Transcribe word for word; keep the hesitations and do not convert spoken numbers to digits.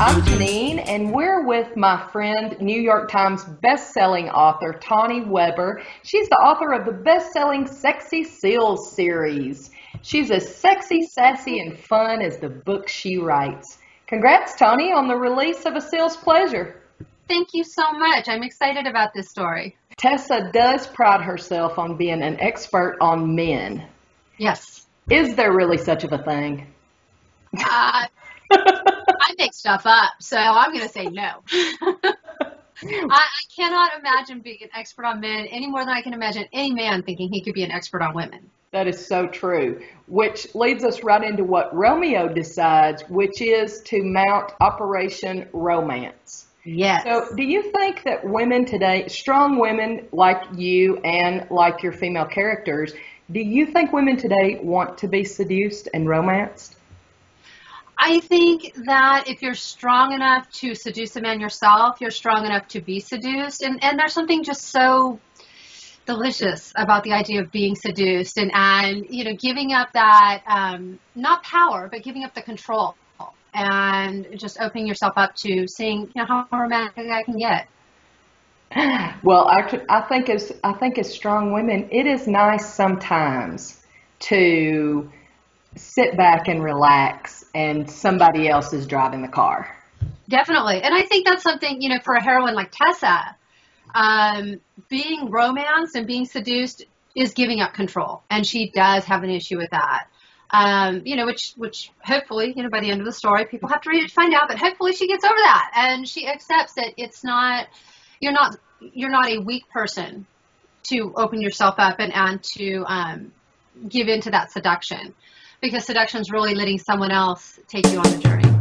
I'm Janine, and we're with my friend, New York Times best-selling author, Tawny Weber. She's the author of the best-selling Sexy Seals series. She's as sexy, sassy, and fun as the book she writes. Congrats, Tawny, on the release of A Seals Pleasure. Thank you so much. I'm excited about this story. Tessa does pride herself on being an expert on men. Yes. Is there really such of a thing? Uh, I make stuff up, so I'm going to say no. I, I cannot imagine being an expert on men any more than I can imagine any man thinking he could be an expert on women. That is so true, which leads us right into what Romeo decides, which is to mount Operation Romance. Yes. So do you think that women today, strong women like you and like your female characters, do you think women today want to be seduced and romanced? I think that if you're strong enough to seduce a man yourself, you're strong enough to be seduced. And, and there's something just so delicious about the idea of being seduced and, and you know, giving up that, um, not power, but giving up the control and just opening yourself up to seeing, you know, how romantic I can get. Well, I, I, think as, I think as strong women, it is nice sometimes to sit back and relax and somebody else is driving the car. Definitely. And I think that's something, you know, for a heroine like Tessa, um, being romanced and being seduced is giving up control. And she does have an issue with that. Um, you know, which, which hopefully, you know, by the end of the story, people have to read it to find out, but hopefully she gets over that and she accepts that it's not, you're not, you're not a weak person to open yourself up and, and to, um, give into that seduction. Because seduction is really letting someone else take you on the journey.